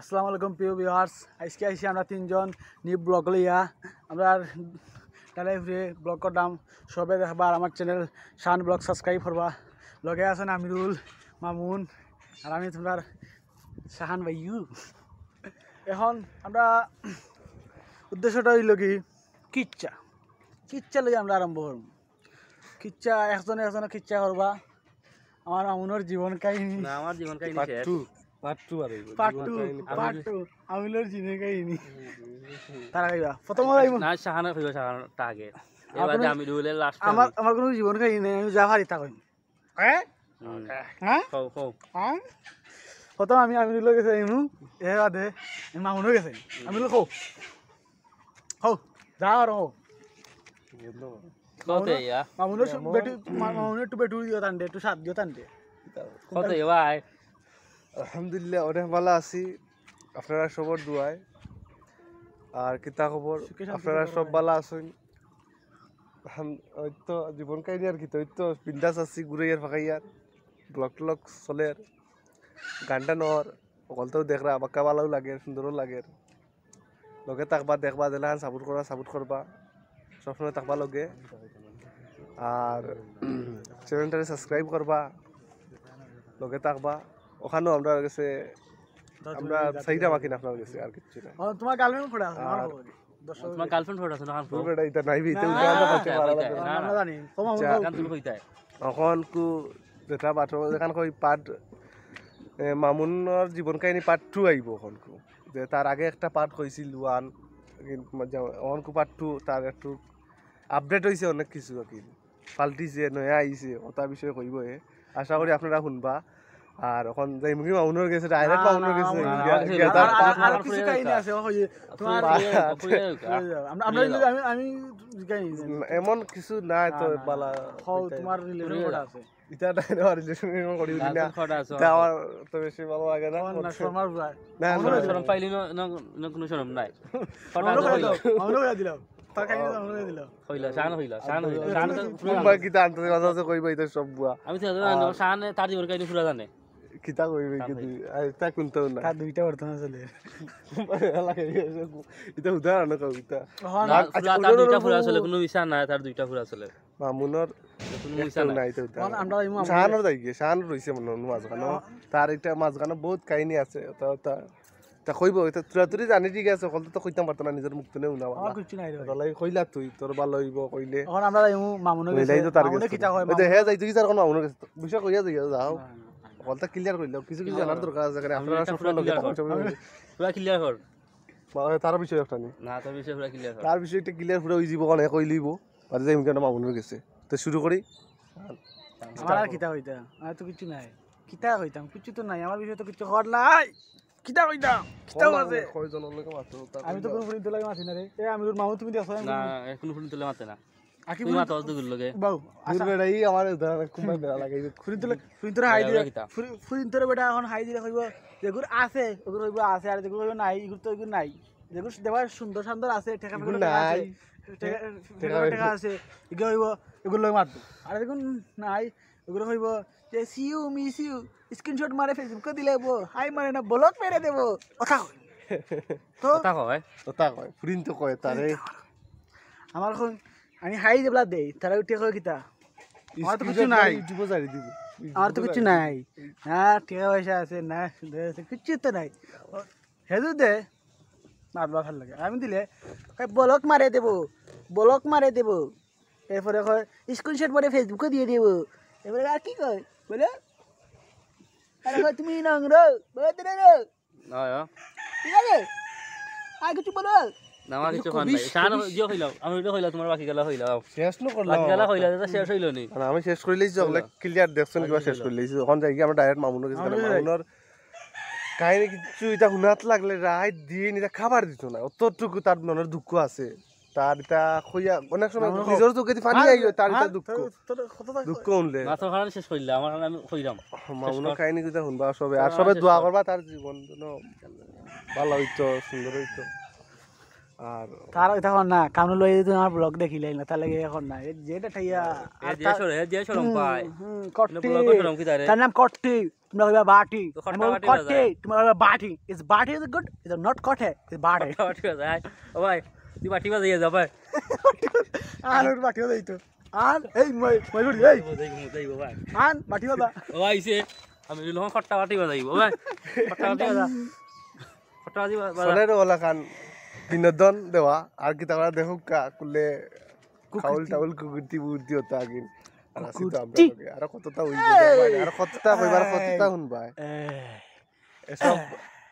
Assalamualaikum प्रिय viewers आज के ऐसे हमरा तीन जन न्यू ब्लॉग लिया हमरा डाले फ्री ब्लॉग को नाम सबे देखबार আমার চ্যানেল শান ব্লগ সাবস্ক্রাইব করবা লগে আছেন আমিরুল মামুন আর আমি তোমার সাহান ভাইউ এখন আমরা উদ্দেশ্যটা হইলো কি কিচ্চা কিচ্চা লই আমরা আরম্ভ করব কিচ্চা একজনে একজনে কিচ্চা করবা আমার মামুনের জীবন কাহিনী না আমার জীবন কাহিনী শেষ part 2 আমিলর জিনে কাহিনী তারা কইবা প্রথম না শাহানা কইবা শাহান আগে এবারে আমিরুলের লাস্ট আমার আমার কোন জীবন কাহিনী নাই আমি যা ভারি তা কই হ্যাঁ হ্যাঁ কও কও হ্যাঁ প্রথম আমি আমিরুল গেছে ইমু এবারে মামুন গেছে আমিরুল কও কও যাও রও কওতে ইয়া মামুনের বেটি মামুনের টু বেটু দিও তানতে টু সাত দিও তানতে কওতে ভাই আলহামদুলিল্লাহ অনেক ভালো আছি আপনারা সবার দোয়ায় আর কিতা খবর আপনারা সব ভালো আছেন হয়তো জীবন কাহিনী আর কি তো হয়তো বিন্দাস আছি ঘুরাইয়ার ফাঁকাইয়ার ব্লক ট্লক চলে আর গানটা নহর অকলতেও দেখরা বাক্কা ভালোও লাগে সুন্দরও লাগে লগে তাকবা দেখবা দেলাহান সাপোর্ট করবা সবসময় তাকবা লগে আর চ্যানেলটাকে সাবস্ক্রাইব করবা লগে তাকবা ওখানে আমরা গেছে আমরা সাইডা বাকি না আপনারা গেছে আর কিছু না ও তোমার গার্লফ্রেন্ড ফোড়া আছে আমার দর্শক তোমার গার্লফ্রেন্ড ফোড়া আছে না কারণ ফোড়া এটা নাই ভিতে উঠা করতে পারলা না আমরা জানি তোমার গান তুল কইতায় এখন কো যেটা বাটো যেখান কই পার্ট মামুনের জীবন কাহিনী পার্ট 2 আইব এখন কো যে তার আগে একটা পার্ট কইছিল 1 এখন কো পার্ট 2 তার একটু আপডেট হইছে অনেক কিছু আর কি পাল্টিছে নয়া আইছে ওটা বিষয়ে কইব এ আশা করি আপনারা শুনবা আর এখন যাই মুগি মাউনর গেছে ডাইরেক্ট মাউনর গেছে আর কিছু কাহিনী আছে ওই তোমার আমরা আমি কাহিনী এমন কিছু না তো বালা হও তোমার রিলেশন আছে এটা ডাইরেক্ট আর রিলেশন করি না তাও তো বেশি ভালো লাগে না শর্মার যায় না শর্ম পাইলি না কোনো শর্ম নাই ফটা দাও আমরা দিলাম তা কাহিনী আমরা দিলাম হইলো শান হইলো শান মুম্বাই কি জানতে কথা কইবা এটা সব বুয়া আমি তো শান তার জীবন কাহিনী পুরা জানে কিতা কইবে কি এটা কোনটা না তা দুইটা বর্তমান চলে লাগে এটা উদাহরণ কবিতা তার দুইটা পুরা চলে কোনো বিষয় না তার দুইটা পুরা চলে মামুনের কোনো বিষয় নাই তো মানে আমরা শাহানর যাই গিয়ে শাহান রইছে মনে মাঝখানে তার একটা মাঝখানে বহুত কাহিনী আছে তা তা কইব এটা তুই জানি ঠিক আছে সকল তো কইতাম পারতো না নিজের মুক্ত নেও না আমার কিছু নাই তাহলে কইলা তুই তোর ভালো হইব কইলে এখন আমরা মামুনের গেছে কিতা কই মানে হে যাই তুই কি তার কোন মামুনের গেছে বিষয় কইয়া যাইও যাও বলটা ক্লিয়ার কইলো কিছু কিছু জানার দরকার আছে কারণ আপনারা সব লোক পুরো ক্লিয়ার কর মানে তার বিষয় একটা না তার বিষয় পুরো ক্লিয়ার কর তার বিষয় একটা ক্লিয়ার পুরো হই যাব কোন কই লইব আর যাই কেন মামুনের গেছে তো শুরু করি আমার আর কিতা হইতা আর তো কিছু নাই কিতা কইতাম কিছু তো নাই আমার বিষয় তো কিছু হল নাই কিতা কইতাম কিতা আছে কয়জন লোক মারতো আমি তো কোন ফরিদ লাগে মাছি না রে এ আমিরুল মামু তুমি দেখছ না কোন ফরিদ তোলে মারতে না আকি মা তো দগুল লাগে বাউ দূর বেড়াই আমার কুমবা বেড়া লাগাইবে ফুরিন্তরে হাই দিরা ফুরিন্তরে বেটা এখন হাই দিরা কইবো যেগুর আছে ওগুর কইবো আছে আর যেগুর কইবো নাই ইগুর তো ইগুর নাই যেগুর দেবা সুন্দর সুন্দর আছে টাকা টাকা নাই টাকা টাকা আছে ইগো কইবো ইগুর লই মারতো আর দেখুন নাই ওগুর কইবো যে সিউ মিস ইউ স্ক্রিনশট মারে ফেসবুক এ দিলেবো হাই মারে না ব্লক মেরে দেবো কথা কই তো কথা কই ফুরিন্ত কয় তারে আমার কোন আমি হাই দেবলা দেই তারা উঠে কই কিতা আর তো কিছু নাই ইউটিউবে জারি দিব আর তো কিছু নাই হ্যাঁ টাকা পয়সা আছে না কিছু তো নাই হেজু দে মারবা ভাল লাগে আমি দিলে কই ব্লক মারে দেব এরপরে কয় স্ক্রিনশট মারে ফেসবুকে দিয়ে দেব এবারে আর কি কই বলে আরে কই তুমি নংরো বদরে না না ঠিক আছে আর কিছু বলো নামা কিছু খান নাই শান জিও হইলো আমি ভিডিও হইলো তোমার বাকি গলা হইলো শেষ ন করলাম বাকি গলা হইলো এটা শেষ হইলো নি মানে আমি শেষ করে লইছি জগলা ক্লিয়ার দেখছন কিবা শেষ করে লইছি এখন যাই কি আমরা ডাইরেক্ট মামুনের কাছে গেলাম মামুনের কাহিনী কিছু এটা হুনাত লাগলে রাত দিন এটা খাবার দিত না অতটুকু তার মনের দুঃখ আছে তার এটা কইয়া অনেক সময় নিজর চোখে পানি আইলো তার এটা দুঃখ হইলে মাথা খারাপ শেষ কইলা আমার আমি কইরাম মামুনের কাহিনী যেটা হুনবা সবে আর সবে দোয়া করবা তার জীবন ভালো হইতো সুন্দর হইতো আর তার এখন না কামন লই তুমি আমার ব্লগ দেখিলাই না তার লাগে এখন না যেটা ঠাইয়া এ যে শরম পায় কট্টি তার নাম কট্টি তোমরা কইবা বাটি কট্টি তোমরা কইবা বাটি ইজ বাটি ইজ গুড ইজ নট কটে ইজ বাটি বাটি যায় ও ভাই তুই বাটি বাজাইয়া যা ভাই আর বাটি বাজাই তো আর এই মই মইলুড়ি এই যাইবো ভাই আন বাটি বাজা ও আইছে আমি লহন খট্টা বাটি বাজাইবো ভাই খট্টা বাটি বাজা খট্টা বাজা চলের ওলা কান বিনোদন দেওয়া আর কি তারা দেখুকা কুলে কাউল টাউল কুকুরটি বুদ্ধি হতো আগে আর আসি তো আমরা আর কতটা হই যায় আর কতটা কইবার কতটা হুন ভাই এসব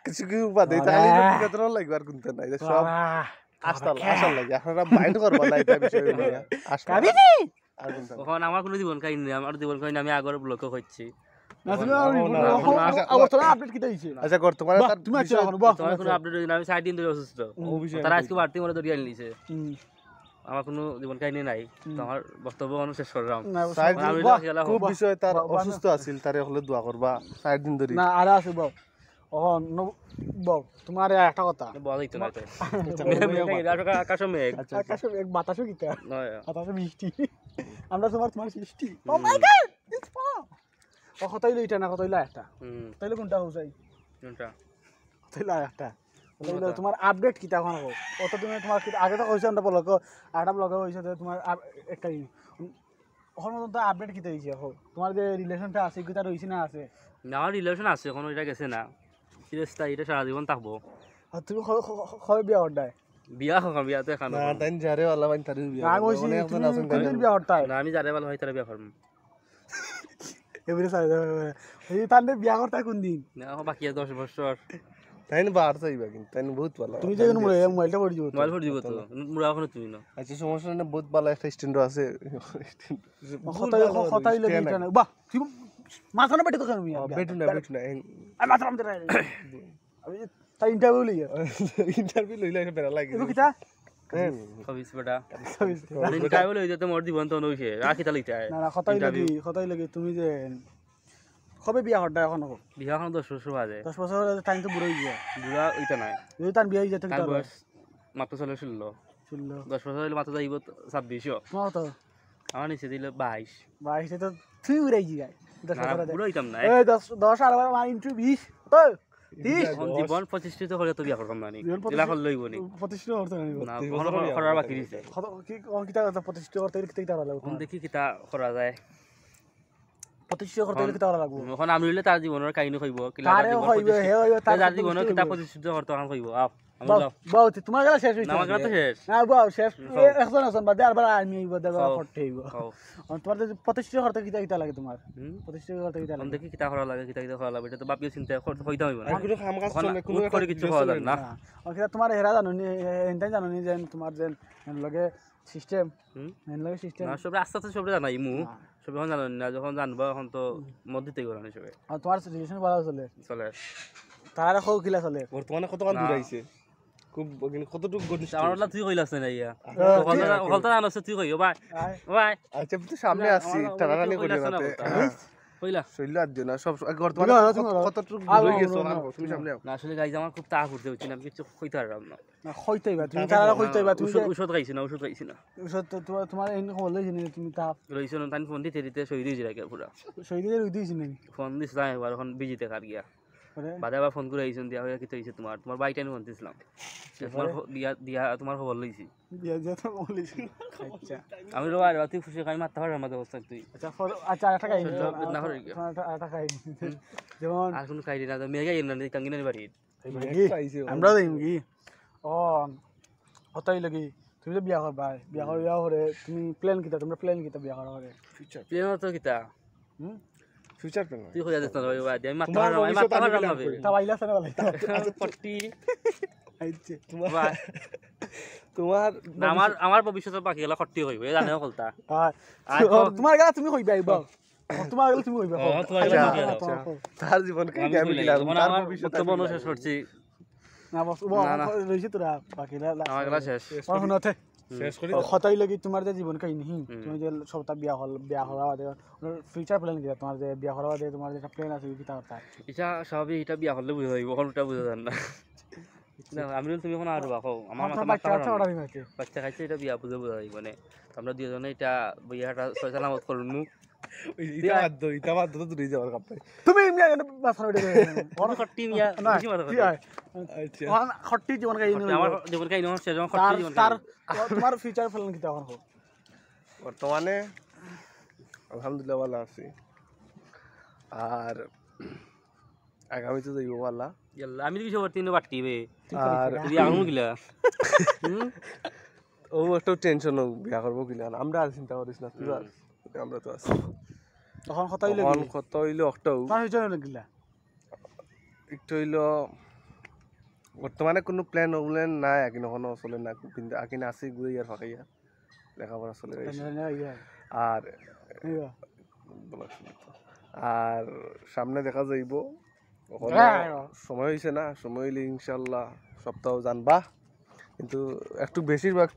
কিছু কি উপাদে তাই কতটা লাগবার গুনতে নাই সব আসল আসল লাগে আপনারা মাইন্ড করবা না এটা বিষয় নিয়ে আসল আর গুনতে এখন আমার কোনো জীবন কাহিনী না আমার জীবন কাহিনী আমি আগের ব্লগে কইছি আমার কোন জীবন কাহিনী নাই তোমার বক্তব্য শেষ করলাম খুব বিষয় তার অসুস্থ আছিল তারে হলে দোয়া করবা 4 দিন ধরে না আর আছে বাপ তোমার একটা কথা আমরা তোমার সৃষ্টি কতইলো এটা না কতইলো একটা তাইলে কোনটা হউছাই কোনটা কতইলো একটা কতইলো তোমার আপডেট কিটা কোন কত দিনে তোমার আগে তো কইছ আমরা ব্লগ আটা ব্লগ হইছে তোমার একটা এখন তো আপডেট কিটা হইছে এখন তোমার যে রিলেশনটা আছে কিটা রইছে না আছে না রিলেশন আছে এখন ওইটা গেছে না সিরিয়াসটা এটা সারা জীবন থাকবো আর তুমি কই বিয়া হড়াই বিয়া হড়া বিয়াতে খানা না তাই জারে वाला মানে তার বিয়া না আমি বিয়া হড়তাই না আমি জারে वाला হই তার বিয়া করব তুমি যে কবে বিয়া হড়া এখন হবো বিয়া এখন 10 বছর বাজে 10 বছর হলে টাইম তো বুড়ো হই যায় বুড়া হইতা নাই যদি তার বিয়া হই যেত তার বয়স মাত্র 16 10 বছর হলে মাত্র যাইব 26 কত আমার নিচে দিল 22 এ তো তুই উড়াই যায় 10 বছর বুড়ো হইতাম না এই 10 আর আমার ইনটু 20 তো 30 জীবন 25 তো হলে তো বিয়া করতাম না নি এলা কল লইব নি 25 তো করতে না না করার বাকি রইছে কত কি কিটা 25 তো করতে কি তার লাগবে কোন দেখি কিটা করা যায় প্রতিষ্ঠিত করতে হলে কি তারা লাগবো এখন আমি হইলে তার জীবনের কাহিনী কইব কি লাগবে আরে কইবে হে হইবে তার জীবনের কিতা প্রতিষ্ঠিত করতে হন কইব আপ আমি লাভ বহুত তোমার গলা শেষ হইছে আমার গলা তো শেষ না বাও শেষ একজন আছেন বাদে আরবার আমি হইব দেবা পড়তে হইব আর তোমার যে প্রতিষ্ঠিত করতে কিতা কিতা লাগে তোমার প্রতিষ্ঠিত করতে কিতা লাগে দেখি কিতা করা লাগে কিতা কিতা করা লাগে এটা তো বাপকে চিন্তা করতে হইতা হইব না কিন্তু কাম কাজ চলে কোনো করে কিছু করা যায় না আর কিতা তোমার হেরা জানো নি এনটাই জানো নি যে তোমার যে লাগে সিস্টেম মেন লাগে সিস্টেম না সব রাস্তা তো সব জানাই মু সব যখন জানো না যখন জানবা তখন তো মধ্যতেই করা না সবে আর তোমার রিলেশন ভালো চলে চলে তার কও কিলা চলে বর্তমানে কত কাল দূর আইছে খুব কতটুক গনিস আমারলা তুই কইলাছ না ইয়া কলতা আনছ তুই কইও ভাই ভাই আচ্ছা তো সামনে আসছি টানাটানি কইলাতে কইলা কইলা দিও না সব বর্তমানে কতটুক দূর গেছ না তুমি সামনে না আসলে গাইজ আমার খুব তাড়া করতে হচ্ছে না আমি কিছু কইতে পারলাম না না কইতেইবা তুমি তারা কইতেইবা তুমি ওষুধ খাইছ না ওষুধ খাইছ না ওষুধ তো তোমার এই খবর লইছ না তুমি তাপ রইছ না তাই ফোন দিতে দিতে সই দিছ রাখা পুরা সই দিতে রই দিছ না ফোন দিছ যায় আর এখন বিজিতে কার গিয়া বাদে আবার ফোন করে আইছন দিয়া হইয়া কি হইছে তোমার তোমার বাইটাই ফোন দিছিলাম তোমার দিয়া দিয়া তোমার খবর লইছি দিয়া যা তো বলিস আচ্ছা আমি রো আর তুই খুশি কাই মাথা ধরার মধ্যে অবস্থা তুই আচ্ছা আচ্ছা আটা খাই না হরে আটা খাই যেমন আর কোন খাই না মেগা ইন না কাঙ্গিনার বাড়ি আমরা যাইম কি কতই লাগি তুমি তো বিয়া করবা বিয়া করিয়া হরে তুমি প্ল্যান কিতা তোমরা প্ল্যান কিতা বিয়া করা হরে ফিউচার প্ল্যান তো কিতা ফিউচার প্ল্যান তুই কইয়া দিছ না ভাই বাদ আমি মাথা হারাম হবে তা বাইলাছ না ভাই আজ পট্টি আইছে তোমার তোমার আমার আমার ভবিষ্যতের বাকি গলা খট্টি হইবে জানেও কলতা আর তোমার গলা তুমি কইবা আইবা তোমার গলা তুমি কইবা তার জীবন কি আমি দিলাম তার ভবিষ্যৎ তো বনো শেষ করছি না বস লইছি তোরা বাকি লাগলা শেষ শুনতে শেষ করি কতই লাগি তোমার যে জীবন কাহিনী তুমি যে সবটা বিয়া হওয়া বাদে ফিউচার প্ল্যান কি তোমার যে বিয়া হওয়া বাদে তোমার যে একটা প্ল্যান আছে কি তা এটা সবই এটা বিয়া হলে বুঝা যাবে কোনটা বুঝা যান না না আমরুল তুমি এখন আর বাবা খাও আমার মাথা বাচ্চা আছে ওড়া দিমাকে বাচ্চা খাইছে এটা বিয়া বুঝে বুঝাই মানে আমরা দুইজনে এটা বিয়াটা সয়সালামত করলমু এটা বাদ এটা বাদ তো তুই যাবার কাপ তুমি এমনি বাসরা ওড়া বড় খট্টি মিয়া বেশি মাথা খাও আচ্ছা ওখান খট্টি জীবন কাই আমার জীবন কাই না সেজন খট্টি জীবন তার তোমার ফিউচার প্ল্যান কি তাহলে বর্তমানে আলহামদুলিল্লাহ ভালো আছি আর আগামী তো যাইবো ভালো يلا আমি কিছু করতে না বাটকি বে আর যদি আনু গিলা ও একটু টেনশন বিয়া করব গিলা আমরা আর চিন্তা করিস না তুই আমরা তো আছি তখন কত হইলো অক্টো পার হই যাবে গিলা একটু হইলো বর্তমানে কোনো প্ল্যান ওলেন না এখন কোনো চলে না কিন্তু আকিন আছে গুই আর ফাকাইয়া লেখাপড়া চলে গেছে আর আর সামনে দেখা যাইবো সময় হয়েছে না সময় হইলে ইনশাল্লাহ সপ্তাহ জানবা কিন্তু একটু বেশিরভাগ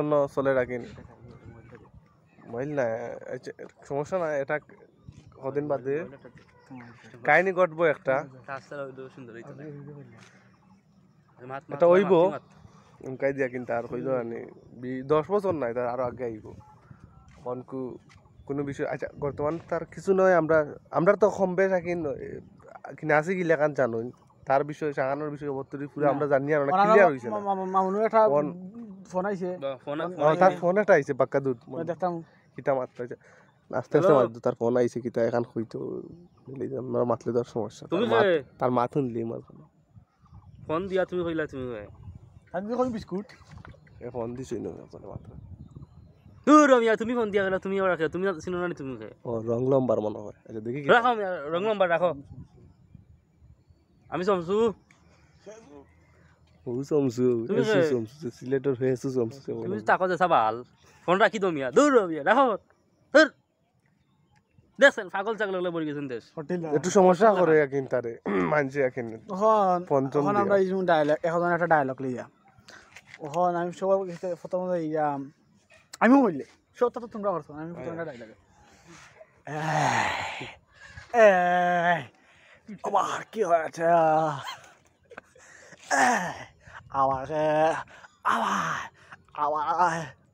অন্য চলে রাখেন মহিল না সমস্যা না এটা কদিন বাদে কাহিনী ঘটবো একটা এটা হইব উমকাই দিয়া কিন্তু আর হইল আনি 10 বছর নাই তার আরো আগে আইব কনকু কোনো বিষয় আচ্ছা বর্তমান তার কিছু নয় আমরা আমরা তো কম বেশ আকিন কিনা আছে কি লেখান জানো তার বিষয়ে সাহানোর বিষয়ে বর্তরি পুরো আমরা জানি আর অনেক ক্লিয়ার হইছে মামুনু এটা ফোন আইছে তার ফোন এটা আইছে বাক্কা দুধ মানে দেখতাম কিটা মাত্র আইছে আস্তে আস্তে মাত্র তার ফোন আইছে কিটা এখন হইতো মিলে আমরা মাতলে দর সমস্যা তার মাথুন লি মার ফোন দিয়া তুমি কইলা তুমি আমি কই বিস্কুট এ ফোন দিছিন না বলে মাত্র দূর আমি তুমি ফোন দিয়া গেলা তুমি আর তুমি চিনো না তুমি ও রং নাম্বার মনে হয় আচ্ছা দেখি রাখো রং নাম্বার রাখো আমি সমসু ও সমসু এসে সমসু সিলেটর হয়ে এসে সমসু তুমি তাকো যা সবাল ফোন রাখি দমিয়া দূর রবিয়া রাখো দূর দেখেন পাগল চাগলগুলো বড় গেছেন দেশ একটু সমস্যা করে কিন তারে মানছে কিন হ্যাঁ পঞ্চম এখন আমরা ইজুন ডায়লগ এখন একটা ডায়লগ লিয়া ওহন আমি সব ফটো দিয়া আমি বললে সব তো তোমরা করছো আমি ফটো ডায়লগ এই আমার কি হয়েছে আমাকে আমার আমার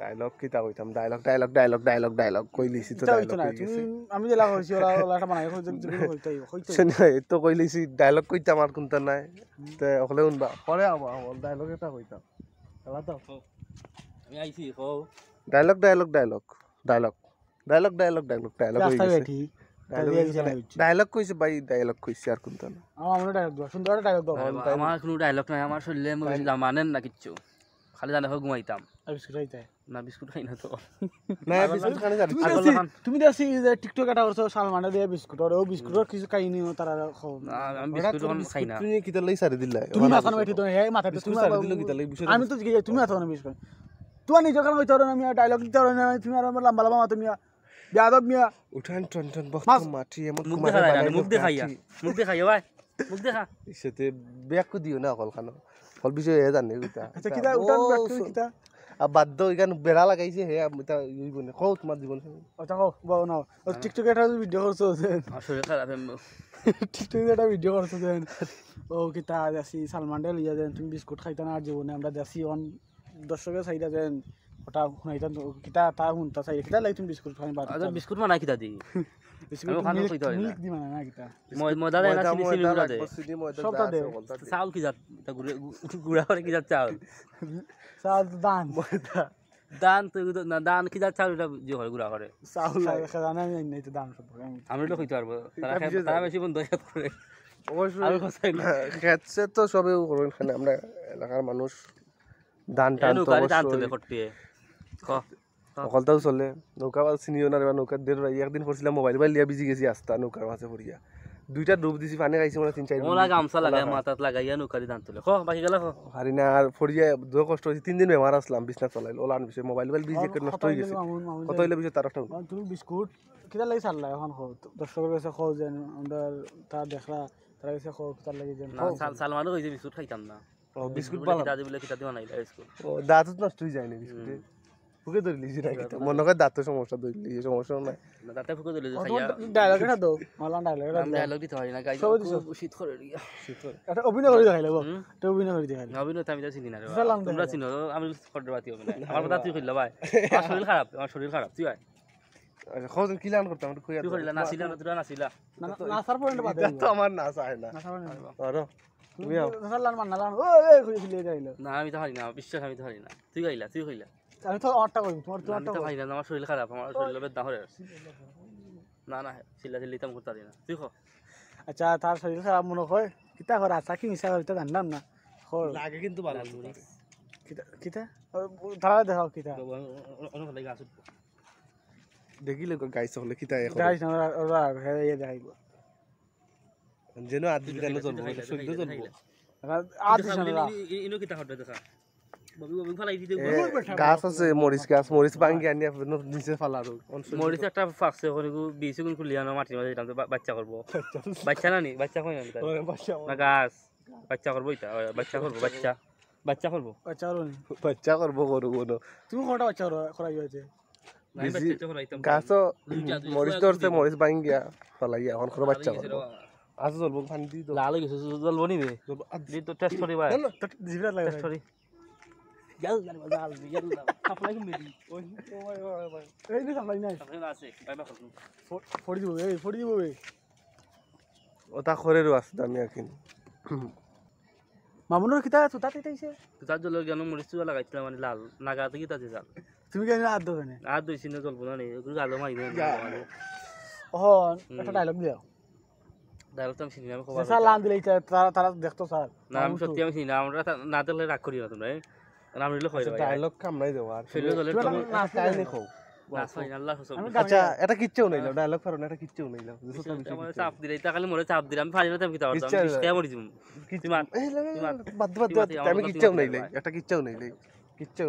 ডায়লগ কিটা কইতাম dialogue dialogue dialogue dialogue dialogue কইলিছি তো ডায়লগ কইছি আমি যেলা কইছি ওরা ওলাটা বানাই কইতো তো কইলিছি ডায়লগ কইতাম আর কোনটা নাই তে ওকলে উনবা পরে আবা ডায়লগ এটা কইতাম তাহলে তো আমি আইছি কো dialogue dialogue dialogue dialogue dialogue dialogue dialogue dialogue কইছি ডায়লগ কইছি ভাই ডায়লগ কইছি আর কোনটা না আমার ডায়লগ দাও সুন্দর ডায়লগ দাও আমার কোনো ডায়লগ নাই আমার শরীরে মজা মানেন না কিচ্ছু খালি জানা হো ঘুমাইতাম বিস্কুট খাইতে না বিস্কুট খাই না তো না বিস্কুট খানে যাই তুমি দেখি যে টিকটক এটা করছো সালমানে দেয়া বিস্কুট আর ও বিস্কুটের কিছু কাহিনী তারা খাও আমি বিস্কুট কোন খাই না তুমি কিটা লই সারি দিলা তুমি মাথা না বেঠি তো এই মাথা তুমি সারি দিলা কিটা লই বিষয় আমি তো গিয়ে তুমি মাথা না বিস্কুট তুমি নিজে কারণ হইতো না আমি ডায়লগ দিতে পারি না তুমি আর লম্বা লম্বা মাথা মিয়া বেয়াদব মিয়া উঠান টন টন বক মাটি এমন মুখ দেখাইয়া ভাই মুখ দেখা ইসেতে ব্যাক দিও না কল খানো কল বিষয় এ জানি কিটা আচ্ছা কিটা উঠান ব্যাক কিটা আর বাধ্য ওইখান বেড়া লাগাইছে হে কো তোমার জীবন আচ্ছা কো না টিকটকে একটা ভিডিও করছো টিকটকে একটা ভিডিও করছো ও কিতা দেখি সালমান ডে লিয়া যেন তুমি বিস্কুট খাইতা না আর জীবনে আমরা দেখি অন দর্শকের চাইটা যেন ওটা শুনাইতাম কিতা তা শুনতা চাই কিতা লাগে তুমি বিস্কুট খাই বাদ আচ্ছা বিস্কুট মানা কিতা দি বিস্কুট খানো কইতা রে মিল্ক দি মানা না কিতা ময়দা দেনা চিনি চিনি গুড়া দে সব তা দে চাউল কি জাত তা গুড়া করে কি জাত চাউল চাউল দান ময়দা দান তো না দান কি জাত চাউলটা যে হয় গুড়া করে চাউল খানা নাই নাই তো দান সব আমরা তো কইতে পারবো তারা তারা বেশি বন্ধ দয়াত করে অবশ্যই আর কইছে না খেতছে তো সবে করবেন খানে আমরা এলাকার মানুষ দান টান তো দান তো করতে অকলটাও চলে নৌকা চিনিও না নৌকা দিয়ে একদিন পড়ছিলাম মোবাইল বাইল লিয়া বিজি গেছি আস্তা নৌকার মাঝে পড়িয়া দুইটা ডুব দিছি পানি খাইছি মানে তিন চার ওলা গামছা লাগায় মাথাত লাগাইয়া নুকারি দান তুলে খো বাকি গেল খো হারি না আর ফড়িয়া দো কষ্ট হইছে তিন দিন বেমার আসলাম বিছনা চলাইল ওলান বিষয় মোবাইল মোবাইল বিজে করে নষ্ট হই গেছে কত হইলো বিষয় তারটা তুমি বিস্কুট কিটা লাগি চাললা এখন খো দর্শকের কাছে খো যেন আমরা তা দেখরা তার কাছে খো তার লাগি যেন না সাল সাল মানে হইছে বিস্কুট খাইতাম না ও বিস্কুট বালা দাদি বলে কিটা দিও নাইলা বিস্কুট ও দাঁত নষ্ট হই যায় না বিস্কুট ফুকে ধরলি জিরা কিটা মন করে দাঁত সমস্যা ধরলি এই সমস্যা নাই না দাঁতে ফুকে ধরলি যে খাইয়া ডায়লগ এটা দাও মালা ডায়লগ দিতে হয় না গাইস শীত করে শীত করে এটা অভিনয় করে দেখাইলাম তো অভিনয় করে দেখাইলাম অভিনয় তো আমি জানি না রে তোমরা চিনো আমি ফটো বাতি হবে না আমার দাঁতই কইলা ভাই আমার শরীর খারাপ তুই ভাই আচ্ছা খোঁজন কি লান করতাম কইয়া তুই কইলা নাছিলা না তুই নাছিলা না না স্যার পয়েন্ট বাদ দাও তো আমার না চাই না আর তুমি লান মান লান ওই কইলে গাইলা না আমি তো হারি না বিশ্বাস আমি তো হারি না তুই গাইলা তুই কইলা আমি তো আটটা কই তোরটা ভাই না আমার শরীর খারাপ আমার শরীর লবে দাহরে না না চিল্লা চিল্লিতাম করতে দিনা তুই কো আচ্ছা তার শরীর খারাপ মনে হয় কিটা করে আচ্ছা কি মিছা করতে জানলাম না লাগে কিন্তু ভালো কিটা কিটা ধরা দেখাও কিটা অন্য লাগে আসুক দেখিলে গাইস হলে কিটা এখন গাইস আমরা ওরা হেয়ে দেখাইবো যেন আদি জানো চলবো শুদ্ধ চলবো আদি জানো ইনো কিটা হটবে দেখা গাছ আছে মরিচ গাছ মরিচ ভাঙি আনি নিচে ফালার মরিচ একটা ফাঁকছে ওখানে 20 গুণ খুলিয়ে আনো মাটির মাঝে বাচ্চা করবো বাচ্চা না নি বাচ্চা হয় না গাছ বাচ্চা করবো এটা বাচ্চা করবো বাচ্চা বাচ্চা করবো বাচ্চা করবো করো কোনো তুমি কটা বাচ্চা করাই হয়েছে গাছও মরিচ ধরছে মরিচ ভাঙি গিয়া ফলাই গিয়া এখন কোনো বাচ্চা করবো আজও চলবো পানি দিয়ে লাল হয়ে গেছে চলবো নি তো টেস্ট করি ভাই জিভে লাগে yalla bazal yalla supply committee oi oi ei supply nai supply na ase bye bye fori dibo ei ota khorer aste ami akin mamunor kita tutate taise tutar jol gano morichu lagaitla mane lal naga te kita jal tumi gano ad dobene ad doisi na jolbo na nei guru galo mai na ohon eta dialogue diao dialogue tam sinema ko ba sar lan dile tara dekhto sar na ami sotti ami sinema amra na dele rak kori na tumra আমি reel কইরা dialogue কামলাই দেও আর ফেলে চলে না চাই নি খাও না চাই না আল্লাহ কসম আচ্ছা এটা কিচ্ছু নাই ডায়লগ করো না এটা কিচ্ছু নাই যত আমি চাপ দিইতা খালি মোরে চাপ দিই আমি ফাইনাল টাইম কিতা করতাম কিস্তে মরি দিম কিচ্ছু মার বাদ আমি কিচ্ছু নাই লাই এটা কিচ্ছু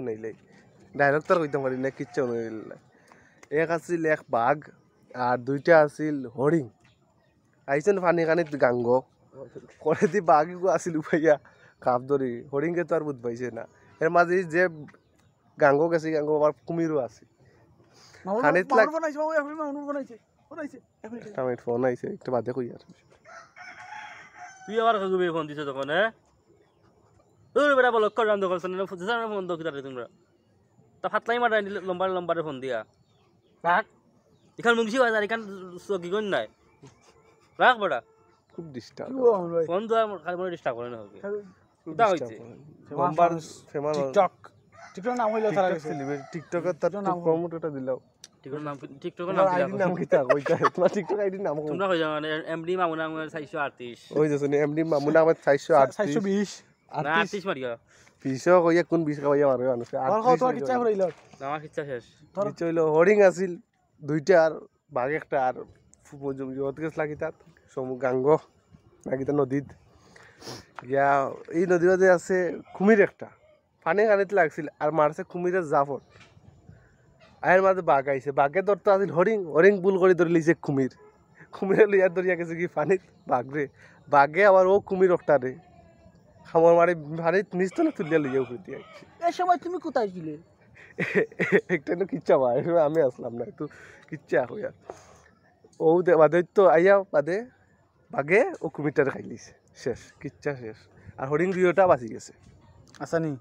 নাই লাই ডায়লগ তো কইতাম পারি না কিচ্ছু নাই এক আছিল এক বাঘ আর দুইটা আছিল হরিণ আইছেন পানি কানে গাঙ্গ পরে দি বাঘই গো আছিল উপাইয়া কাপ ধরি হরিণ কে তো আর বুঝ পাইছে না এর মাঝে যে গাঙ্গ গেছে গাঙ্গ আবার কুমিরও আছে খানিত লাগ ফোন আইছে আমি ফোন আইছে একটু বাদে কই আর তুই আবার কইবে ফোন দিছ তখন হ্যাঁ দূর বেটা বল কর রান্দ করছ না ফোন জানা ফোন দকি তারে তোমরা তা ফাতলাই মারাই লম্বা লম্বা ফোন দিয়া রাখ এখান মুংশি বাজার এখান সকি গন নাই রাখ বড়া খুব ডিস্টার্ব ফোন দয়া খালি বড় ডিস্টার্ব করে না হবে দা হইছে নাম্বার ফেমাস টিকটক নাম হইলো তারা সেলিব্রিটি টিকটক এর তো নাম প্রমোট এটা দিলাও টিকটক নাম আইডি নাম কিটা কইতা তোমার টিকটক আইডি নাম তোমরা কই জানো এমডি মামুন আমার 638 ওই দেখছনি এমডি মামুন আমার 638 620 মারিয়া পিছে কইয়া কোন 20 কইয়া মারবে মানুষ আর কত ইচ্ছা হইল আমার ইচ্ছা শেষ ইচ্ছা হইল হোর্ডিং আছিল দুইটা আর ভাগ একটা আর ফুপজম যত গেছ লাগিতা সমু গাঙ্গ লাগিতা নদীত ইয়া এই নদীর মধ্যে আছে কুমির একটা পানি কানিতে লাগছিল আর মারছে কুমিরের জাফর আয়ের মাঝে বাঘ আইছে বাঘে ধরতে আসিল হরিং হরিং ভুল করে ধরে লিছে কুমিরে লইয়া ধরিয়া গেছে কি পানিত বাঘরে বাঘে আবার ও কুমির একটা রে খামর মারি পানিত নিস্তনে তুলিয়া লইয়া উঠতে আইছে এই সময় তুমি কোথায় ছিলে একটা না কিচ্ছা ভাই আমি আসলাম না একটু কিচ্ছা হইয়া ও বাদে তো আইয়া বাদে বাঘে ও কুমিরটারে খাইলিছে শেষ কিচ্ছা শেষ আর হরিণ রিওটা বাঁচি গেছে আচ্ছা নি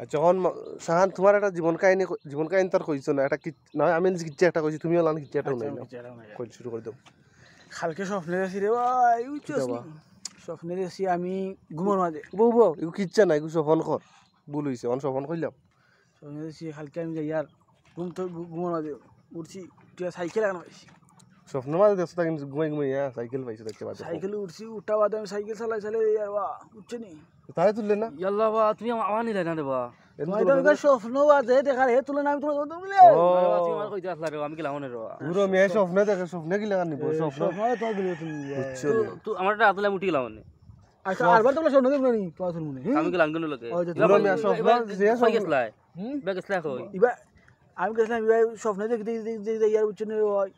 আচ্ছা যখন সাহান তোমার একটা জীবন কাহিনী তার কইছো না একটা না আমি কিচ্ছা একটা কইছি তুমিও লান কিচ্ছাটাও নাই কই শুরু করে দাও কালকে স্বপ্নে আসি রে ভাই স্বপ্নে আসি আমি ঘুমোর মাঝে বউ ইউ কিচ্ছা নাই সফল কর ভুল হয়েছে অন সফল কইলাম স্বপ্নে আসি কালকে আমি যাই আর ঘুমোর মাঝে উঠছি সাইকেল এখন পাইছি সফটনামাজ দেখছ তাই ঘুমাই ঘুমাই সাইকেল পাইছো দেখতে পাচ্ছো সাইকেলে উঠছি উঠা বাদ আমি সাইকেল চালাই চালাই আর বা উঠছনি তাই তুললে না ইয়াল্লাহ বা তুমি আওয়ানি লাই না রে বা আমি তো একটা স্বপ্ন বাজে দেখার হে তুললে আমি তোমার কথা বলে তুমি আমার কইতে আসলা রে আমি কি লাউনে রে পুরো মে স্বপ্ন দেখে স্বপ্ন কি লাগা নিব স্বপ্ন হয় তো গলি তুমি উঠছো তো আমার একটা আতলা মুটি লাউনে আচ্ছা আরবার তো বলে স্বপ্ন দেখব না তো আসল মনে আমি কি লাঙ্গন লাগে পুরো মে স্বপ্ন যে স্বপ্ন গেছলাই ব্যাগ গেছলা কই ইবা আমি গেছলাম ইবা স্বপ্ন দেখে দেখে ইয়ার উঠছনি হয়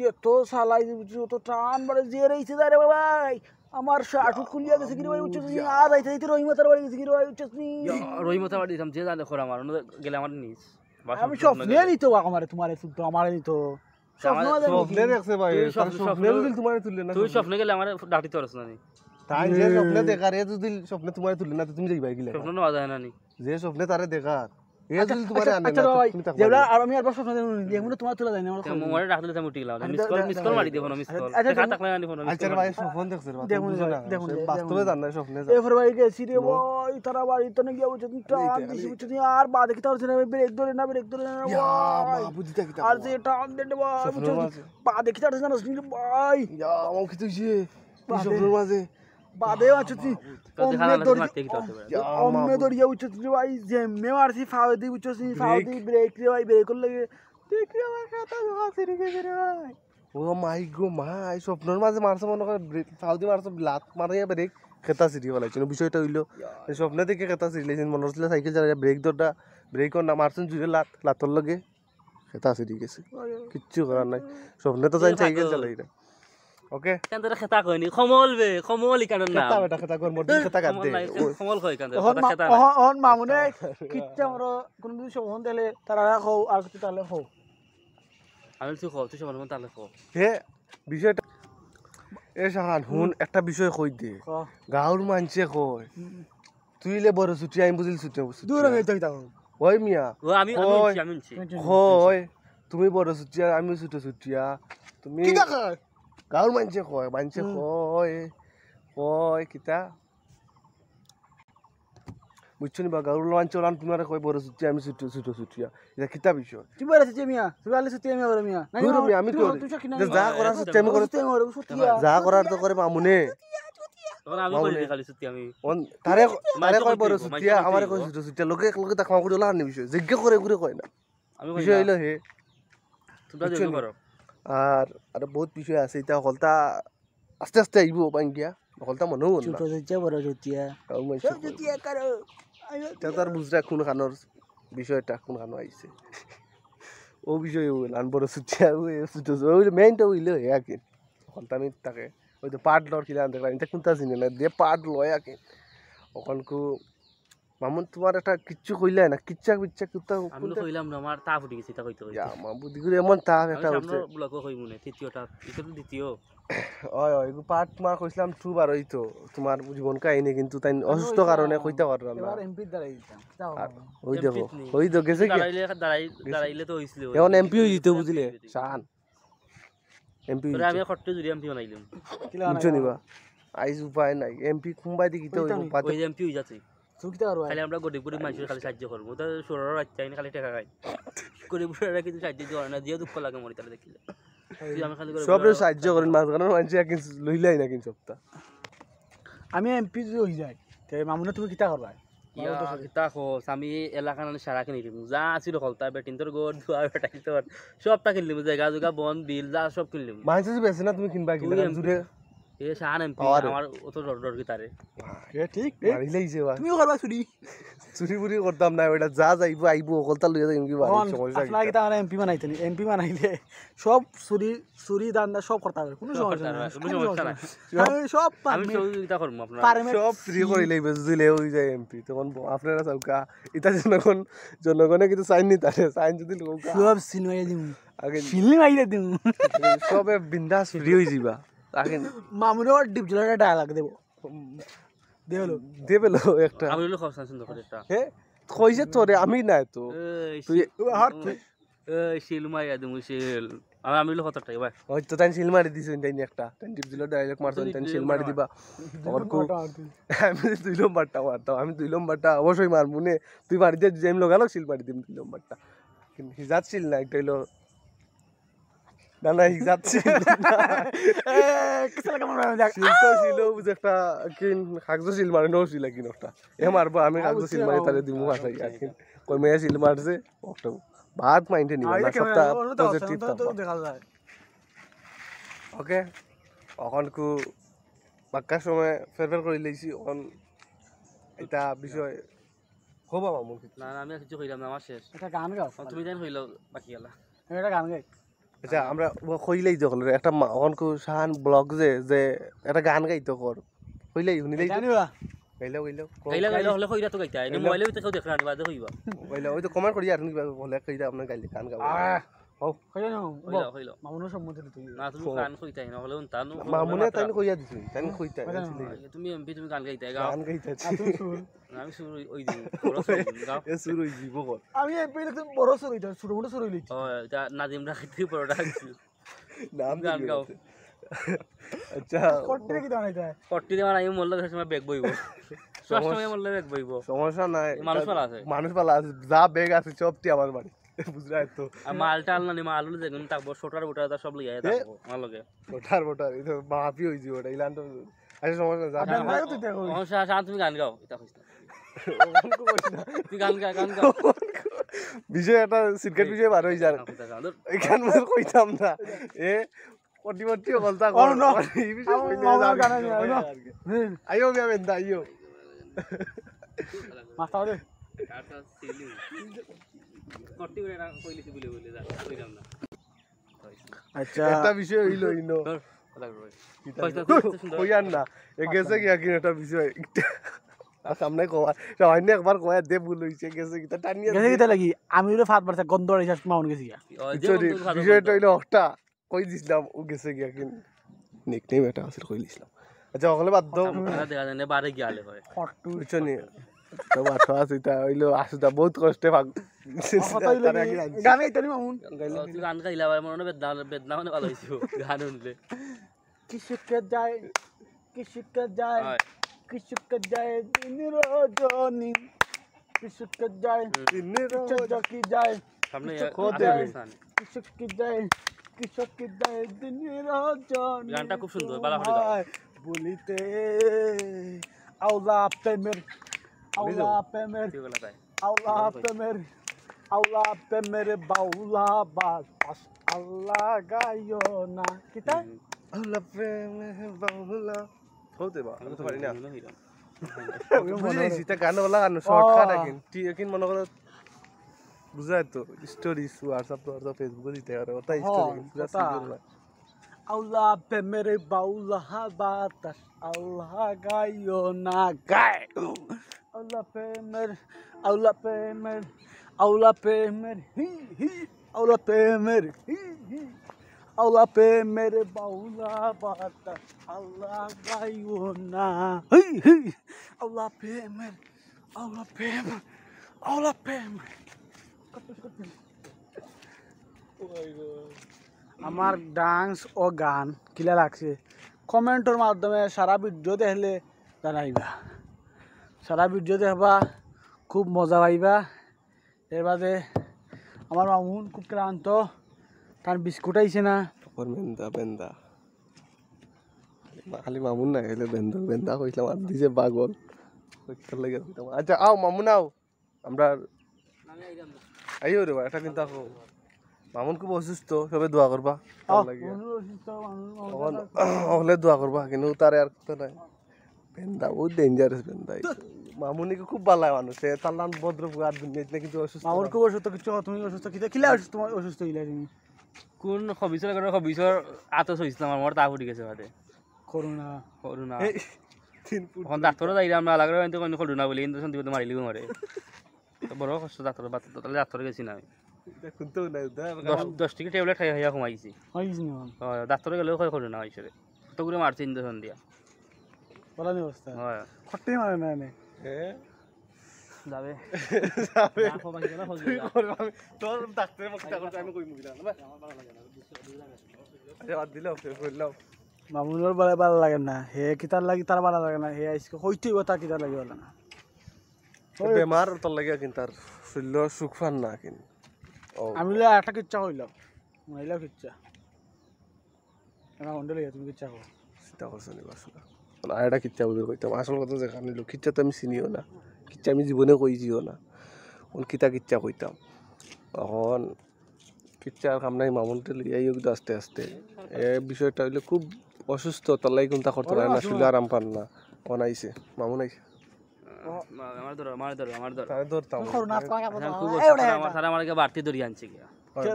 ये तो साला ये तो टान बड़े जे रही से रे बाबा अमर शाट खुलिया के सिगिर भाई उच्च से आ रही थी रोही मतरवा के सिगिर भाई उच्च से रोही मतरवा हम जे जाने खोरा मारो गेला मार नहीं हम शॉप ले नहीं तो हमारे तुम्हारे तो हमारे नहीं तो शॉप ले रख से भाई शॉप ले दिल तुम्हारे तुले ना तू शॉप ले गेला हमारे डाटी तोरस ना नहीं ताई जे शॉप ले देखा रे तू दिल शॉप ले तुम्हारे तुले ना तो तुम जे भाई गेला शॉप ना आदा ना नहीं जे शॉप ले तारे देखा ये दिल तुम्हारे आने ना जबला और मैं बस सोचने देखो तुम्हारा तुला जाने वाला मोबाइल रख देता मुटी लाओ मिस कॉल मार दियो मिस कॉल अच्छा तक ना फोन अच्छा भाई फोन देख सर देखो देखो वास्तव में जानना सपने ए फिर भाई के सीधे वो इतना बार इतने गया वो टाइम दिस उठनी यार बाद की तरफ से ब्रेक दो ना यार बुझता की तरफ आज ये टाइम दे बाद की तरफ से ना सुन भाई यार वो की तुझे सपनों में से बादे वाचती ओमे दौड़िया उचती भाई जेम में मारसी फावदी उचसी फावदी ब्रेक रे भाई ब्रेक लगे देख रे मार खाता धोखा से रे रे भाई ओ माय गो माय स्वप्नर माजे मारसो मन कर फावदी मारसो लात मारे ब्रेक खेता सिरी वाला चलो বিষয়টা হইলো স্বপ্ন থেকে খেতা সিরি লাইছেন মন হচ্ছিল সাইকেল চালায়া ব্রেক দড়া ব্রেক না মারছেন জুড়ে লাত লাতর লাগে খেতা সিরি গেছে কিচ্ছু করার নাই স্বপ্ন তো যাই সাইকেল চালাইরা ओके कंदर खता कोनी खमोल बे खमोल इकन ना खता बेटा खता कर मोड खता कर दे खमोल खय कंदर खता ओन मामुने किच्चा हमरो कोन बिदु शोभन देले तारा खौ आर किच्चा ताले खौ आलसु खौ तु शोभन ताले खौ हे विषय ए शाहान हुन एकटा विषय खय दे गाउर मानसे खय तुइले बरो सुटी आइ बुझिल सुटी दूर गे तकता ओय मिया ओ आमी होय तुमी बरो सुटी आमी सुटी सुटिया तुमी किदा खय गाउर मानसे खय खय किता मुचुनी बा गाउर मानसे रान तुम्हारे खय बरो सुटी आमी सुटी सुटी सुटिया इदा किता बिषय तुम्हारे सुटी मिया तुम्हारे सुटी मिया बरो मिया नहीं बरो मिया आमी तो जा करा सुटी आमी करो सुटिया जा करा तो करे मामुने तोरा आमी करि खाली सुटी आमी ओन तारे तारे खय बरो सुटिया हमारे खय सुटी सुटिया लोके लोके तखमा गुडो लान बिषय जिज्ञा करे गुरे खय ना आमी बिषय हइलो हे तुमरा जल्दी करो আর আর বহুত বিষয় আছে এটা হলতা আস্তে আস্তে আইবো বাঙ্গিয়া হলতা মন হল ছোট ছোট বড় জতিয়া সব জতিয়া করো এটা তার বুঝরা কোন খানোর বিষয়টা কোন খানো আইছে ও বিষয় হল আন বড় জতিয়া ছোট জল মেইনটা হইল ইয়াকে হলতা মি থাকে ওই তো পার্ট লর কিলা দেখলা এটা কোনটা জিনে না দে পার্ট লয়াকে ওখানকু মামুন তোমার একটা কিচ্ছু কইলা না কিচ্ছা কিচ্ছা কুতা আমি কইলাম না আমার তাপ উঠে গেছে তা কইতো ইয়া মামু দিগুর এমন তাপ একটা হচ্ছে আমরা ব্লক কইবো না তৃতীয়টা এটা তো দ্বিতীয় ওই ওই পার্ট মার কইছিলাম দুবার হইতো তোমার জীবন কাহিনী কিন্তু তাই অসুস্থ কারণে কইতে পারলাম না এবার এমপি দাঁড়াই দিতাম যাও ওই দেখো গেছে কি দাঁড়াইলে তো হইছিল এখন এমপি হই দিতে বুঝলে শান এমপি তোরা আমি কষ্ট জুড়ি এমপি বানাইলাম কিছু নিবা আইজ উপায় নাই এমপি কুমবাই দি গিতে হইতো পাতে ওই এমপি হই যাচ্ছে সুকিতা করবা খালি আমরা গরিব গরিব মানুষের খালি সাহায্য করব তো সরর রাখতাই না খালি টাকা খাই গরিবরা কিছু সাহায্য করে না দিয়ে দুঃখ লাগে মরি তাহলে দেখিলে আমি খালি করে সবরে সাহায্য করেন মাঝখানের মানুষ একদিন লইলাই না কিন্তু সপ্তাহ আমি এমপি হই যাই তাই মামুনা তুমি কিটা করবা ইয়া কিটা কো আমি এলাকার সারা কিনে নিব যা আছিল হলতা বেটিন তোর গোর ধোয়া বেটাই তোর সবটা কিনে নিব জায়গা জায়গা বন বিল যা সব কিনে নিব মানুষ যদি বেছে না তুমি কিনবা কি না জুড়ে ये शान एमपी हमार ओ तो डर डर के तारे ये ठीक मारी ले जे तुम करबा चुरी चुरी पूरी करदाम ना बेटा जा जाइबो आइबो ओकलता लइया जाइम की बात समस्या अपना के तारे एमपी बनाइले सब चुरी चुरी दांदा सब करता है कोनो समस्या ना सब আমি সহযোগিতা করব আপনারা সব ফ্রি করে লইবে দিলে হই যায় এমপি তখন আপনারা সবকা এটা জনগণ জনগণে কিন্তু সাইন নি তারে সাইন যদি লোকা সব সিনমাই দিম আগে ফিল্ম আইলে দিম সবে বিন্দাস ফ্রি হই যাবা আগে মামুর আর ডিপজলাটা ডায়লগ দেব দেবলো একটা আমি হলো খুব সুন্দর করে একটা হে কইছে তোরে আমি না তো তুই আর শিলমা আদম শিল আমি হলো কতটা ভাই ওই তো তাই শিল মারি দিছ তাই একটা তাই ডিপজলা ডায়লগ মারছ তাই শিল মারি দিবা আর কো আমি তুই লম্বাটা মারতাম আমি তুই লম্বাটা অবশ্যই মারমু নে তুই মারি দে জেম লাগালো শিল মারি দিম তুই লম্বাটা কিন্তু হিজাত শিল না এটা হলো না যাচ্ছে কিছু লাগা মনে দেখ ছিল একটা কিন কাগজ সিল মারে নছিল কিন একটা এ মারবো আমি কাগজ সিল মারি তারে দিমু আসাই কিন কই মেয়ে সিল মারছে ওটা ভাত মাইন্ডে নি না সবটা পজিটিভ দেখা যায় ওকে এখন কো বাক্কা সময় ফেয়ারওয়েল করে লইছি অন এটা বিষয় হো বাবা মন না আমি কিছু কইলাম না আমার শেষ এটা গান গাও তুমি জান হইলো বাকি গলা এটা গান গাই আচ্ছা আমরা কইলেই যখন একটা অনকো শাহান ব্লগ যে যে একটা গান গাইতো কর কইলেই শুনিলেই জানিবা কইলা কইলা কইলা কইলা হলে কইরা তো গাইতা এনে মোবাইলে তো কেউ দেখরা না বাজে কইবা কইলা ওই তো কমেন্ট করি আর নিবা বলে কইরা আপনি গাইলে গান গাও হও কইলা না কইলা কইলা মামুনের সম্বন্ধে তুই না তুমি গান কইতাই না হলে তানু মামুনে তাইন কইয়া দিছিস তাইন কইতা তুমি এমপি তুমি গান গাইতা গান গাইতা তুমি সুর আমি সুর ওই দিন বড় সুর গাও এ সুর ওই জীব কর আমি এমপি তো বড় সুর হইতা ছোট মোটা সুর হইলি ও এটা নাদিম রাখতে বড়টা হইছিল নাম গান গাও আচ্ছা কট্টি কি দানাইতা কট্টি মানে আমি মোল্লা দেশে বেগ বইবো সময় মোল্লা বেগ বইবো সমস্যা নাই মানুষ পালা আছে যা বেগ আছে সবটি আমার বাড়ি বুঝরাইতো মাল টাল না মাল হলো দেখুন তাকবো ছোটার ওটা সব লইয়া যাবো আমার লগে ছোটার ওটা এই তো বাপি হই জি ওটা ইলান তো আচ্ছা সমস্যা যা সমস্যা শান্ত তুমি গান গাও এটা কইছ না ওনকো কইছ না তুই গান গাও বিজয় এটা সিগারেট বিজয় বার হই যা এখান মত কইতাম না এ কটি কটি বলতা কোন না এই বিষয় কইলে আইও বে বেন্দা আইও মাথা ওরে কাটা সেলিং কটি করে না কইলেছি বলে বলে যা কইলাম না আচ্ছা এটা বিষয় হইলো ইনো কইয়ান না এ গেছে কি আকিন এটা বিষয় আর সামনে কোয়া সামনে একবার কোয়া দে ভুল হইছে গেছে কি টানিয়া গেছে কি লাগি আমি ওরে ফাত মারছে গন্ধ আর ইসা মাউন গেছি বিষয়টা হইলো একটা কই দিছিলাম ও গেছে কি আকিন নিকনেম এটা আসল কইলিছিলাম আচ্ছা ওখানে বাদ দাও দেখা যায় না বারে গিয়ালে হয় ফটু হইছে নি তবে আঠা আসিতা হইলো আসুদা বহুত কষ্টে ভাগ গান গাইতানি মামুন গান গাইলা ভাই মনে বেদনা মানে ভালো হইছে গান শুনলে किसका जाए किसका जाए दिन रोजनी किसका जाए दिन रोजो की जाए हमने खो दे किसकी जाए दिन रोजनी गानটা খুব সুন্দর ভালো করে বলিতে औला पे मेरे बाउला बास अल्लाह गायो ना किता औला पे मेरे बाउला होते बा तो पड़ी ना बुझले सीता गाना वाला गाना शॉर्टकट अकिन अकिन मन को बुझाय तो स्टोरी सु व्हाट्सएप पर फेसबुक पे तैयार होता है स्टोरी पूरा सीरियल औला पे मेरे बाउला बास अल्लाह गायो ना गायो औला पे मेरे बाउला बात अल्लाह गायो ना আমার ডান্স ও গান কিলা লাগছে কমেন্টের মাধ্যমে সারা ভিডিও দেখলে জানাইবা সারা ভিডিও দেখবা খুব মজা পাইবা এর বাদে আমার মামুন খুব ক্লান্ত তার বিস্কুট আইছে না খালি মামুন না গেলে বেন্দা বেন্দা কইলাম আর দিছে পাগল আচ্ছা আও মামুন আও আমরা আইও রে এটা কিন্তু মামুন খুব অসুস্থ সবে দোয়া করবা হলে দোয়া করবা কিন্তু তার আর কথা নাই বেন্দা বহুত ডেঞ্জারাস বেন্দা মামুনি খুব ভালো মানুষ সে তার নাম ভদ্রপুর দুনিয়াতে কিন্তু অসুস্থ মামুন খুব অসুস্থ কিছু তুমি অসুস্থ কিতা কিলা অসুস্থ তোমার অসুস্থ হইলা তুমি কোন খবিসর করে খবিসর আতো হইছিল আমার মর তাহুড়ি গেছে বাদে করোনা করোনা তিন ফুট হন ডাক্তারও যাইরা আমরা লাগরে কিন্তু কোন করোনা বলি ইনজেকশন দিতে মারিলি মরে তো বড় কষ্ট ডাক্তার বাত তো তাহলে ডাক্তার গেছি না দেখুন তো না 10 টিকে ট্যাবলেট খাই খাইয়া ঘুমাইছি হইছি না হ্যাঁ ডাক্তার গেলেও কই করোনা হইছে তো করে মারছে ইনজেকশন দিয়া বলা নি অবস্থা হ্যাঁ খট্টি মারে না না যাবে যাবে আপা ভাই গেল হল আমি তোর ডাকতে বক্তা করতে আমি কই মুভি না ভাই আমার ভালো লাগে না আরে বাদ দিলাও ফের করলাও মামুনুর ভালো লাগে না হে কি তার লাগি তার ভালো লাগে না হে আইসকে হইতেই কথা কি তার লাগি বলা না ওই বেমার তোর লাগে কিন তার শরীর সুখ ফান না কিন আমি লা একটা কিচ্ছা হইলাম মহিলা কিচ্ছা আয়টা কিচ্ছা বুঝে কইতাম আসল কথা যে কারণে কিচ্ছা তো আমি চিনিও না, কিচ্ছা আমি জীবনে কইজিও না, ওন কিতা কিচ্ছা কইতাম। এখন কিচ্ছার কামনাই মামুনতে লইয়াই কিন্তু আস্তে আস্তে এ বিষয়টা হইলে খুব অসুস্থ, তালাই কিন্তু করতে পারে না, শুলে আরাম পান না। কোন আইছে মামুন আইছে, আমার ধরো আমার ধরো আমার ধরো তাই ধরতাম আমার সারা আমারকে বাড়তি দড়ি আনছে কি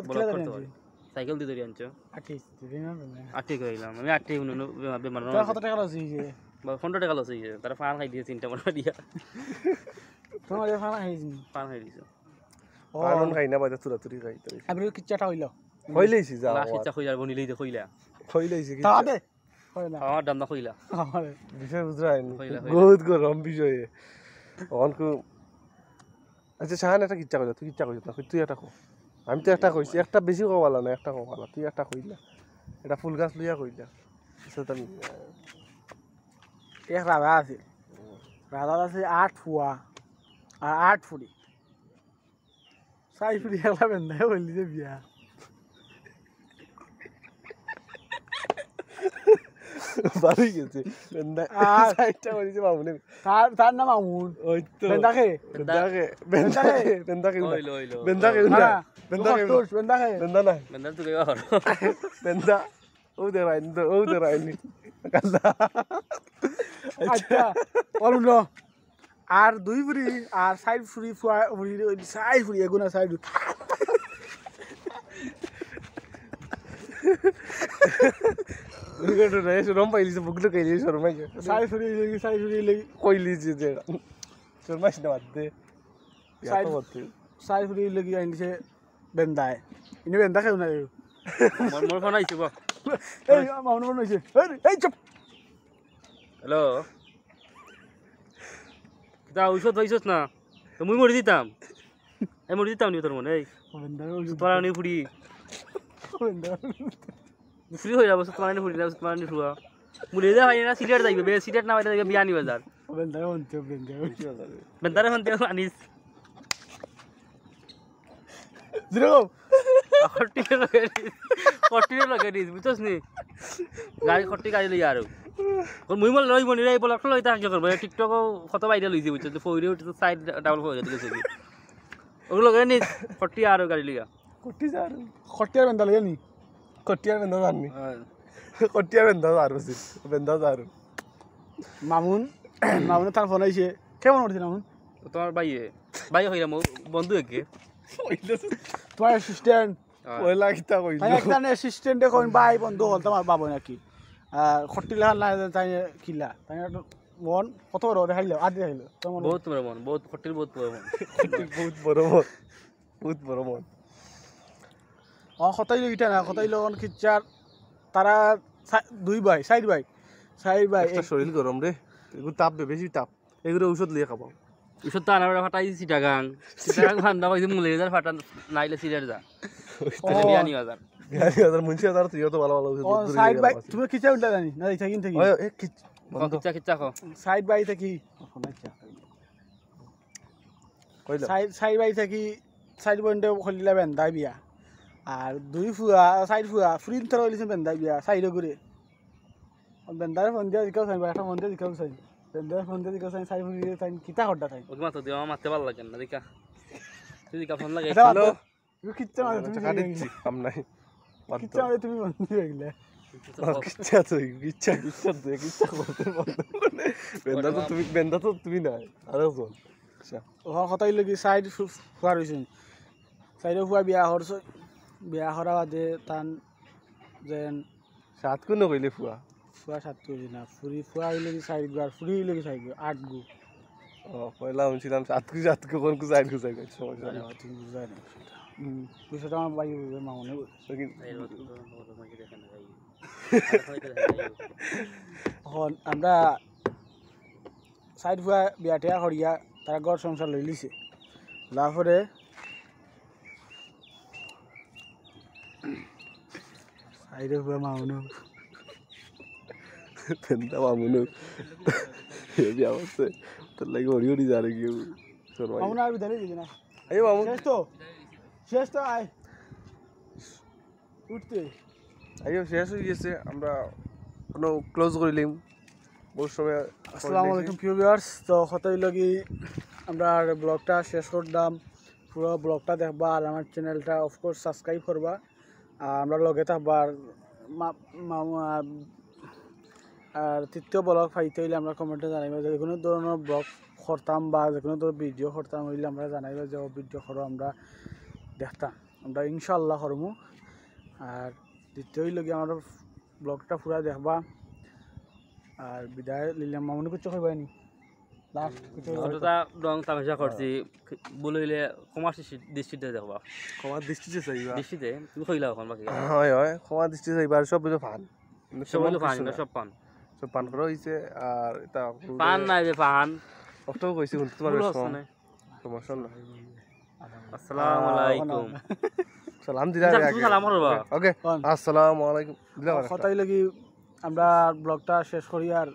বল করতে হয় সাইকেল দি দড়ি আনছো 80 কইলাম আমি 80 উনো বেমার না কত টাকা লসই যে 15 টাকা লসই যে তার ফান খাই দিয়ে তিনটা বড় দিয়া তোমার ফান খাইছিস ফান খাইছো ফান খাই না বাজা তুরাতুরি খাই তাই আবার কিচ্ছাটা হইলো হইলেইছি যাও না কিচ্ছা কইলা বনিলেই দে কইলা কইলেইছি কি তা দে কইলা আমার দাম না কইলা আমার বিষয় বুঝরা আইনি বহুত গরম বিষয় অনকু। আচ্ছা শাহান এটা কিচ্ছা কইলা তুই কিচ্ছা কইছ না তুই এটা কো আমি তো একটা কইছি, একটা বেশি কওয়ালা না, একটা কওয়ালা তুই একটা কইলা, এটা ফুল গাছ লইয়া কইলা এক রাধা আছে, রাধা আছে 8 ফুয়া আর 8 ফুড়ি 4 ফুড়ি একটা বেন্ধায় বললি যে বিয়া বাড়ি গেছে বেন্দা আইটা বলি যে মামুন তার তার নাম মামুন ওই তো বেন্দাকে বেন্দাকে বেন্দাকে বেন্দাকে বেন্দাকে বেন্দাকে বেন্দাকে বেন্দা না বেন্দা তো গয়া হল বেন্দা ওদে রাইনি কালা আচ্ছা বলুন আর 2 ফুড়ি আর 4 ফুড়ি ফুড়ি 4 ফুড়ি এগুনা 4 ফুড়ি রিগড রে শরম পাইলি যে বুগলো কইলি শরমাই সাইফুরি লাগি কইলি যে শরমাই না বাদে সাইফুরি লাগি আইছে বেন্দায় ইনি বেন্দা কেউ না মন মন ফনাইছে ব এই মাউন বনাইছে এই চুপ হ্যালো কিটা ঔষধ হইছস না তো মুই মরি দিতাম আমি মরি দিতাম নি তোর মনে এই বেন্দা ঔষধ তোরা নি ফুড়ি বেন্দা ফ্রি হই যাবো তোমার ফুড়ি যাবো তোমার ফুড়া মুলে যা হয় না সিলেট যাইবে বে সিলেট না হয় যাইবে বিয়ানি বাজার বেন্দারে হন্তে বেন্দারে হন্তে আনিস জিরো খট্টি লগে দিস বুঝছস নি গাড়ি খট্টি গাড়ি লই আর কোন মুই মল লই বনি রে বলক লই তা কি করব টিকটক কত বাইরে লই যাই বুঝছস ফইরে উঠে তো সাইড ডাবল হয়ে গেছে গেছে ওগুলো লগে নি খট্টি আর গাড়ি লইগা খট্টি যা খট্টি আর বেন্দা লইনি কটিয়া বেন্দা জানি কটিয়া বেন্দা আর বুঝি বেন্দা আর মামুন মামুন তার ফোন আইছে কেমন উঠছে মামুন তোমার ভাইয়ে ভাই হইরা মো বন্ধু একে কইলছ তোমার অ্যাসিস্ট্যান্ট ওই লাগিতা কইল তাই একটা অ্যাসিস্ট্যান্টে কই ভাই বন্ধু হল তোমার বাবা নাকি আর খট্টিলা না তাই কিলা তাই মন কত বড় দেখাইলো আদি দেখাইলো তোমার বহুত বড় মন বহুত খট্টির বহুত বড় মন বহুত বড় মন বহুত বড় মন কতাইল ইটা না কতাইল খিচার তারা 2 ভাই 4 ভাই 4 ভাই শরীর গরম রে এগুলো তাপ বেশি তাপ এগুলো ঔষধ লিয়ে খাবো ঔষধ তো আনার ফাটাই সিটাগাং সিটাগাং ঠান্ডা পাইছে মুলে যার ফাটা নাইলে সিলেট যা বিয়ানি বাজার মুন্সি বাজার তুইও তো ভালো ভালো ঔষধ 4 ভাই তুমি খিচা উঠলা জানি না ইচ্ছা কিনতে কি ওই খিচা খিচা খাও 4 ভাই থাকি কইলা 4 ভাই থাকি 4 বন্ধে খলিলা বেন্দা বিয়া আর 2 ফুয়া 4 ফুয়া ফ্রিন থর হইলিছে বেন্দা বিয়া সাইড করে বেন্দার ফোন দিয়া জিকাও সাইন একটা ফোন দিয়া জিকাও সাইন বেন্দার ফোন দিয়া জিকাও সাইন সাইড করে সাইন কিটা হড্ডা সাইন ওকে মাথা দিও মারতে ভালো লাগে না জিকা তুই জিকা ফোন লাগাই হ্যালো ইউ কিচ্ছা মারো তুমি কাটিছি কাম নাই কিচ্ছা মারো তুমি বন্ধ হয়ে গেলে কিচ্ছা তো কিচ্ছা তো কিচ্ছা করতে বন্ধ বেন্দা তো তুমি না আরে চল আচ্ছা ও কথাই লাগি সাইড ফুয়া রইছেন সাইড ফুয়া বিয়া হরছ বিয়া হরা বাদে তান যেন 7 গুণ কইলে ফুয়া 7 গুণ না ফুরি ফুয়া হইলে 4 গুণ আর ফুরি হইলে 4 গুণ 8 গুণ ও কইলা উনছিলাম 7 গুণ কোন কো যাই গো সমস্যা নাই তুমি বুঝাই না বিষয়টা আমার ভাই হবে মামনে বলি হন আমরা 4 ফুয়া বিয়াতে হরিয়া তারা ঘর সংসার লই লিছে লাফরে আইরে বা মামুন বেন্দা মামুন এ বিয়া হচ্ছে তো লাগি ওড়ি যা রে গিয়ে মামুন আর বিদায় দিবি না এই মামুন শেষ তো আই উঠতে আইও শেষ হয়ে গেছে আমরা কোনো ক্লোজ করিলাম বহুত সময়। আসসালামু আলাইকুম প্রিয় ভিউয়ার্স, তো হতাই লাগি আমরা ব্লগটা শেষ করলাম। পুরো ব্লগটা দেখবা আর আমার চ্যানেলটা অফকোর্স সাবস্ক্রাইব করবা আর আমরা লগে থাকবা। আর তৃতীয় ব্লগ পাইতে হইলে আমরা কমেন্টে জানাইবা, যে কোনো ধরনের ব্লগ করতাম বা যে কোনো ধরনের ভিডিও করতাম হইলে আমরা জানাইবা যে ভিডিও করো আমরা দেখতাম, আমরা ইনশাআল্লাহ করবো। আর দ্বিতীয় লগে আমার ব্লগটা পুরা দেখবা আর বিদায় নিলাম। মামুন কিছু কইবানি লাস্ট কিছু ওটা রং তামাশা করছি ভুল হইলে ক্ষমার দৃষ্টিতে দেখবা, ক্ষমার দৃষ্টিতে চাইবা, দৃষ্টিতে তুমি কইলা এখন বাকি হয় হয় ক্ষমার দৃষ্টিতে চাইবা। আর সব ফান সব ফান না সব পান সব পান করা হইছে আর এটা পান নাই যে ফান কত কইছি বলতে পারবে না সমস্যা না। আসসালামু আলাইকুম সালাম দিলা আগে সালাম করবা ওকে আসসালামু আলাইকুম দিলা কথাই লাগি আমরা ব্লগটা শেষ করি। আর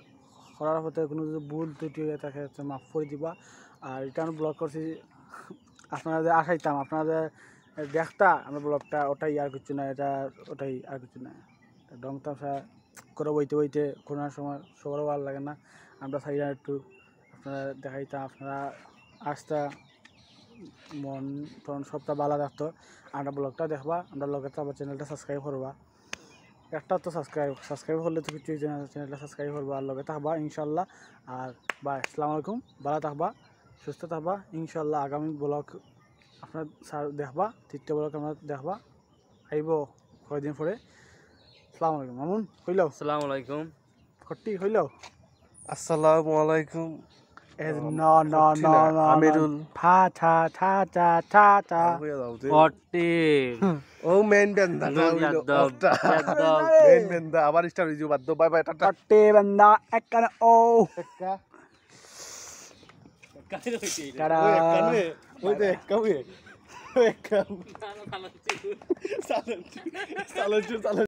করার পথে কোনো যদি ভুল ত্রুটি হয়ে থাকে মাফ করে দিবা। আর এটা আমি ব্লগ করছি আপনারা যে আসাইতাম আপনারা যে দেখতা আমার ব্লগটা, ওটাই আর কিছু না, এটা ওটাই আর কিছু না। ডং তামসা করে বইতে বইতে করোনার সময় সবারও ভালো লাগে না, আমরা চাইলাম একটু আপনারা দেখাইতাম, আপনারা আসতা মন তখন সবটা ভালো থাকতো। আমরা ব্লগটা দেখবা, আমরা লগে তো আবার চ্যানেলটা সাবস্ক্রাইব করবা, একটা তো সাবস্ক্রাইব করলে তো কিছু হয়েছে না, চ্যানেলটা সাবস্ক্রাইব করবা আর লগে থাকবা ইনশাল্লাহ। আর বাই, আসসালামু আলাইকুম, ভালো থাকবা, সুস্থ থাকবা ইনশাল্লাহ। আগামী ব্লগ আপনার দেখবা, তৃতীয় ব্লগ আপনার দেখবা আইব কয়দিন পরে। আসসালামু আলাইকুম মামুন হইল, আসসালামু আলাইকুম ফটি হইল, আসসালামু আলাইকুম। No, no, no, no. Amirul. Ta ta ta ta ta ta. Forty. Oh, main banda. Main banda. Abar star review bad do. Bye bye. Tata. Forty banda. Ekka. Oh. Ekka. Kada. Oye, kawe. Ekka. Salanchu. Salanchu. Salanchu.